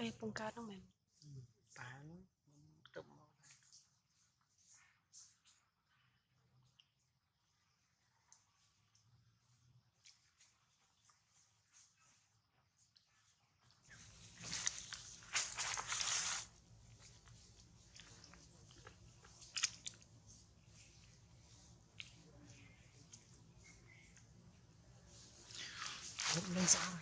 ពេលពងកើតហ្នឹងមែនប៉ាហ្នឹងទៅមកlên sao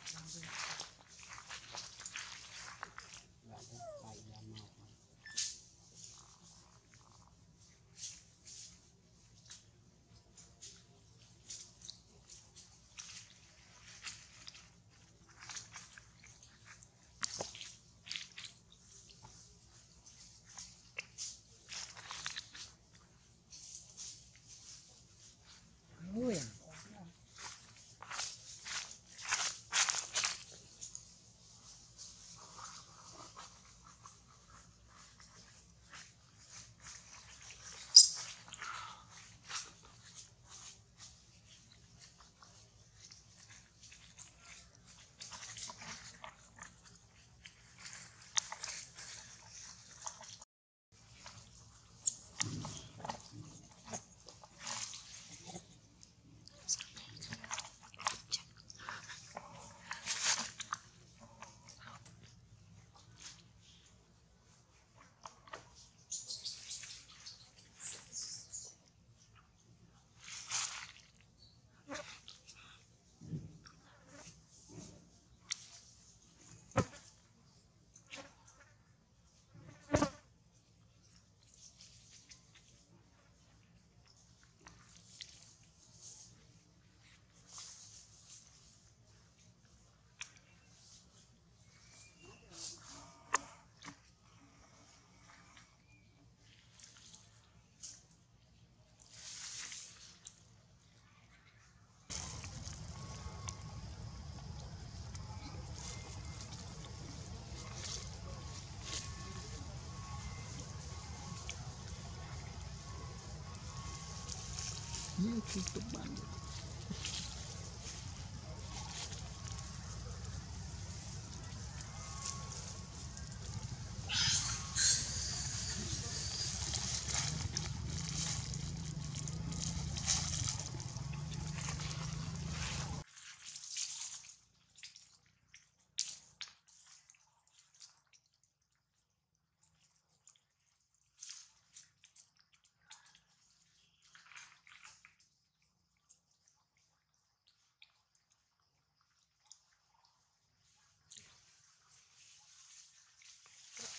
Ini tutup banget.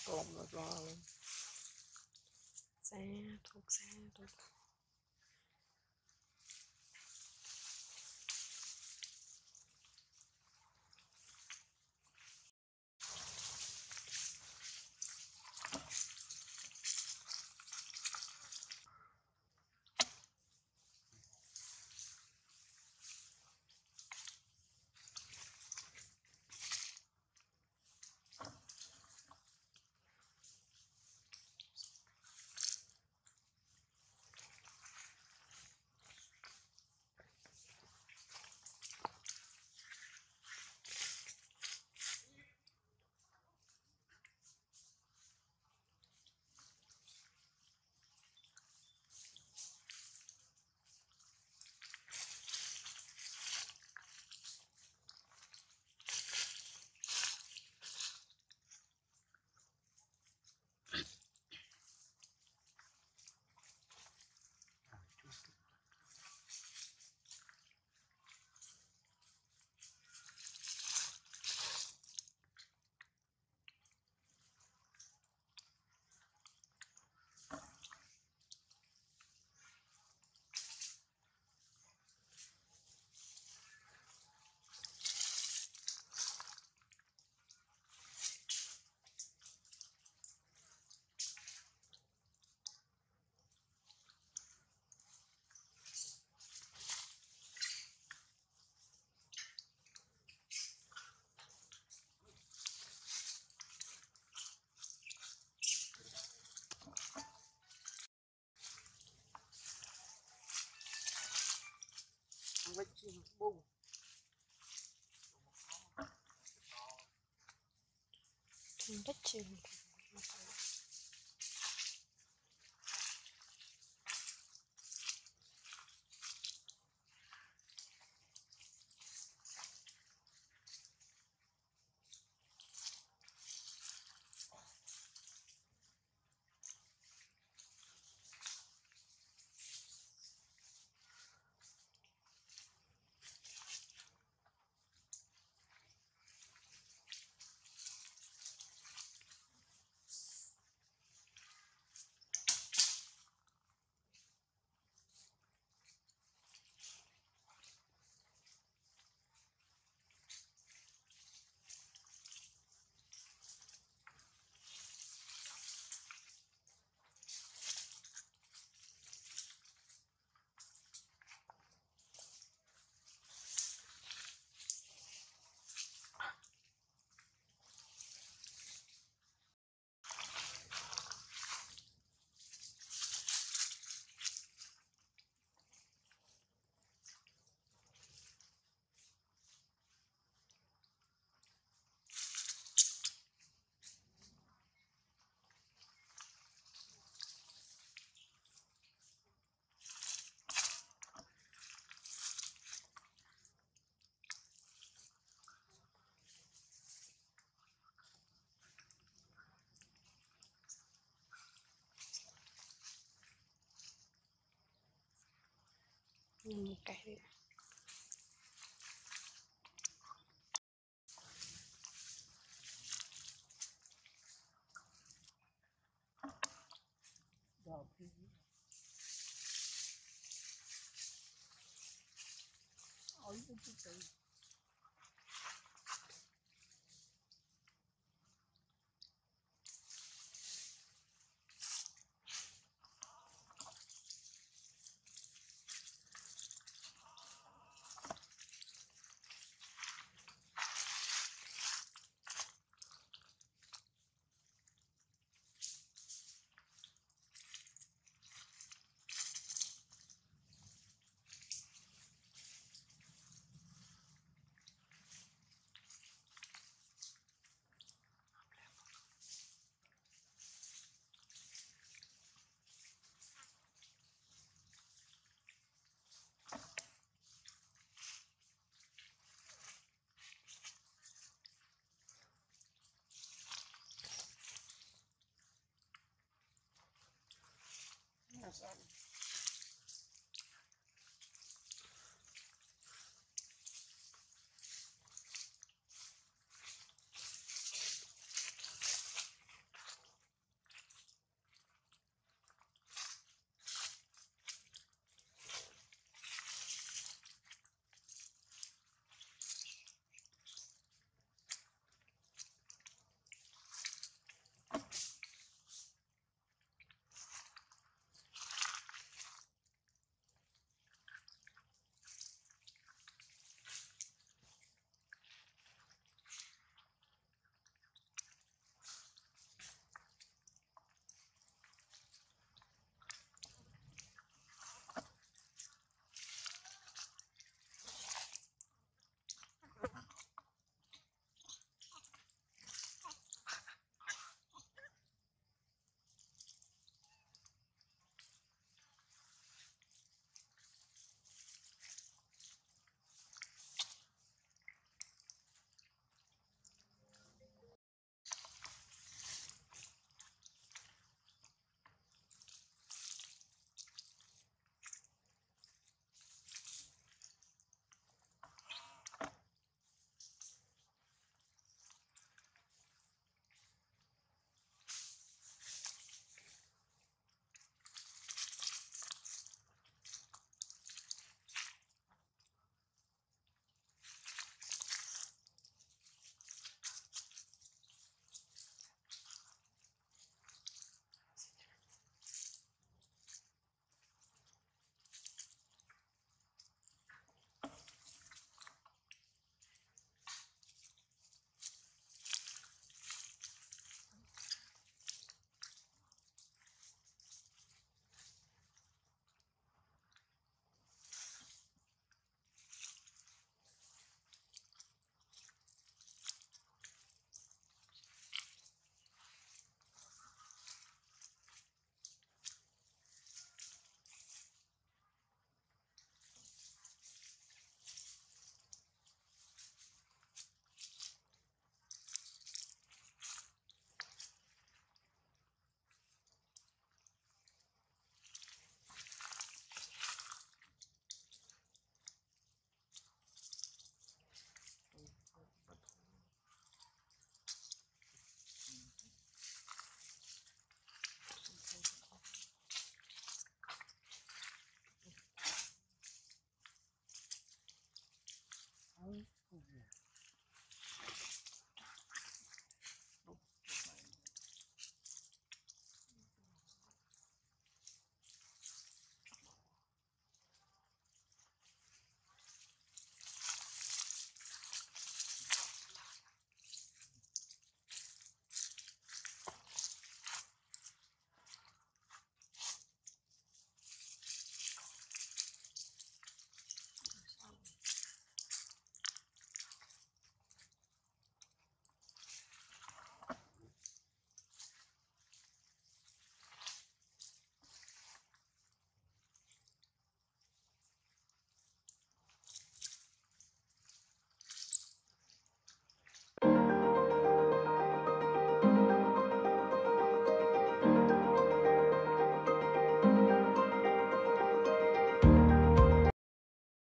Tôm rồi xa thuộc Kahve. Ay bu güzel. Awesome.